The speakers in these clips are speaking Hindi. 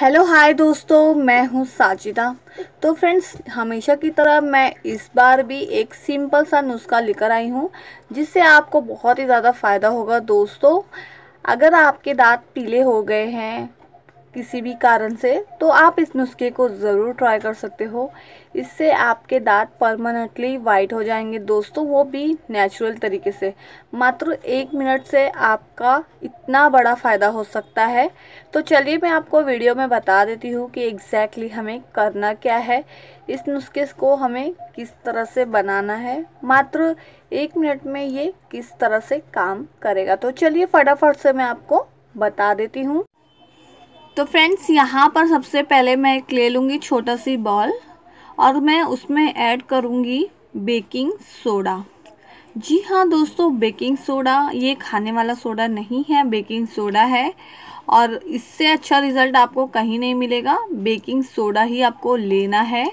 हेलो हाय दोस्तों, मैं हूँ साजिदा। तो फ्रेंड्स, हमेशा की तरह मैं इस बार भी एक सिंपल सा नुस्खा लेकर आई हूँ जिससे आपको बहुत ही ज़्यादा फ़ायदा होगा। दोस्तों, अगर आपके दांत पीले हो गए हैं किसी भी कारण से तो आप इस नुस्खे को ज़रूर ट्राई कर सकते हो। इससे आपके दांत परमानेंटली वाइट हो जाएंगे दोस्तों, वो भी नेचुरल तरीके से। मात्र 1 मिनट से आपका इतना बड़ा फ़ायदा हो सकता है। तो चलिए मैं आपको वीडियो में बता देती हूँ कि एग्जैक्टली हमें करना क्या है, इस नुस्खे को हमें किस तरह से बनाना है। मात्र 1 मिनट में ये किस तरह से काम करेगा, तो चलिए फटाफट से मैं आपको बता देती हूँ। तो फ्रेंड्स, यहाँ पर सबसे पहले मैं एक ले लूँगी छोटा सी बॉल और मैं उसमें ऐड करूँगी बेकिंग सोडा। जी हाँ दोस्तों, बेकिंग सोडा, ये खाने वाला सोडा नहीं है, बेकिंग सोडा है। और इससे अच्छा रिज़ल्ट आपको कहीं नहीं मिलेगा, बेकिंग सोडा ही आपको लेना है।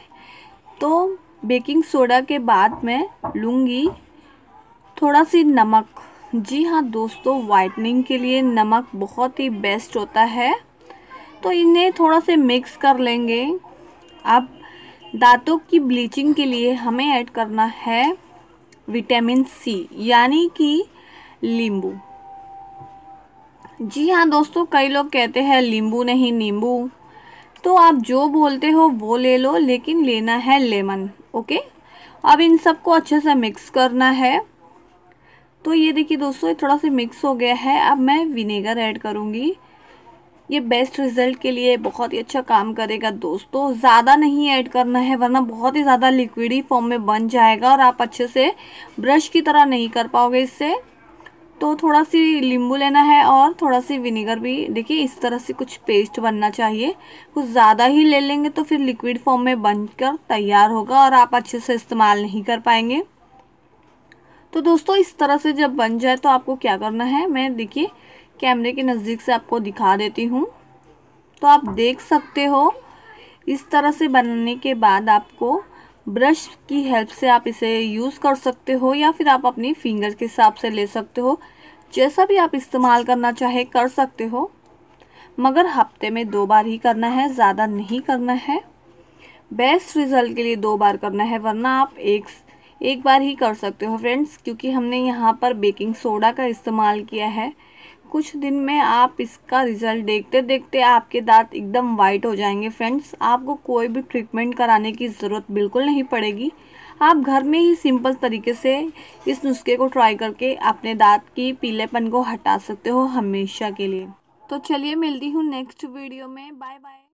तो बेकिंग सोडा के बाद मैं लूँगी थोड़ा सी नमक। जी हाँ दोस्तों, वाइटनिंग के लिए नमक बहुत ही बेस्ट होता है। तो इन्हें थोड़ा से मिक्स कर लेंगे। अब दांतों की ब्लीचिंग के लिए हमें ऐड करना है विटामिन सी, यानी कि नींबू। जी हाँ दोस्तों, कई लोग कहते हैं नींबू नहीं नींबू, तो आप जो बोलते हो वो ले लो, लेकिन लेना है लेमन। ओके, अब इन सबको अच्छे से मिक्स करना है। तो ये देखिए दोस्तों, ये थोड़ा सा मिक्स हो गया है। अब मैं विनेगर ऐड करूँगी, ये बेस्ट रिज़ल्ट के लिए बहुत ही अच्छा काम करेगा दोस्तों। ज़्यादा नहीं ऐड करना है, वरना बहुत ही ज़्यादा लिक्विडी फॉर्म में बन जाएगा और आप अच्छे से ब्रश की तरह नहीं कर पाओगे इससे। तो थोड़ा सी नींबू लेना है और थोड़ा सी विनेगर भी। देखिए इस तरह से कुछ पेस्ट बनना चाहिए, कुछ ज़्यादा ही ले लेंगे तो फिर लिक्विड फॉर्म में बनकर तैयार होगा और आप अच्छे से इस्तेमाल नहीं कर पाएंगे। तो दोस्तों, इस तरह से जब बन जाए तो आपको क्या करना है, मैं देखिए कैमरे के नज़दीक से आपको दिखा देती हूँ। तो आप देख सकते हो, इस तरह से बनने के बाद आपको ब्रश की हेल्प से आप इसे यूज़ कर सकते हो या फिर आप अपनी फिंगर के हिसाब से ले सकते हो। जैसा भी आप इस्तेमाल करना चाहे कर सकते हो, मगर हफ्ते में 2 बार ही करना है, ज़्यादा नहीं करना है। बेस्ट रिज़ल्ट के लिए 2 बार करना है, वरना आप एक बार ही कर सकते हो फ्रेंड्स, क्योंकि हमने यहाँ पर बेकिंग सोडा का इस्तेमाल किया है। कुछ दिन में आप इसका रिज़ल्ट देखते देखते आपके दांत एकदम वाइट हो जाएंगे फ्रेंड्स। आपको कोई भी ट्रीटमेंट कराने की ज़रूरत बिल्कुल नहीं पड़ेगी। आप घर में ही सिंपल तरीके से इस नुस्खे को ट्राई करके अपने दांत की पीलेपन को हटा सकते हो हमेशा के लिए। तो चलिए, मिलती हूँ नेक्स्ट वीडियो में। Bye bye.